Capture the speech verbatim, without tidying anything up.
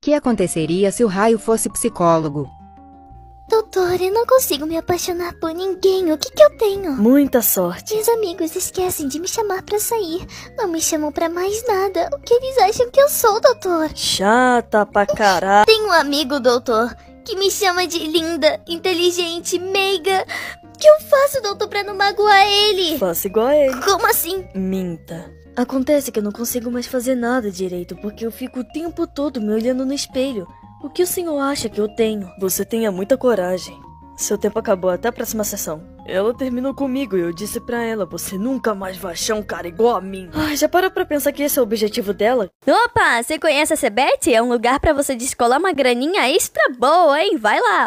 O que aconteceria se o raio fosse psicólogo? Doutora, eu não consigo me apaixonar por ninguém. O que que eu tenho? Muita sorte. Meus amigos esquecem de me chamar pra sair. Não me chamam pra mais nada. O que eles acham que eu sou, doutor? Chata pra caralho. Tenho um amigo, doutor, que me chama de linda, inteligente, meiga. O que eu faço, doutor, pra não magoar ele? Faça igual a ele. Como assim? Minta. Acontece que eu não consigo mais fazer nada direito, porque eu fico o tempo todo me olhando no espelho. O que o senhor acha que eu tenho? Você tenha muita coragem. Seu tempo acabou, até a próxima sessão. Ela terminou comigo e eu disse pra ela, você nunca mais vai achar um cara igual a mim. Ai, já parou pra pensar que esse é o objetivo dela? Opa, você conhece a Cbet? É um lugar pra você descolar uma graninha extra boa, hein? Vai lá!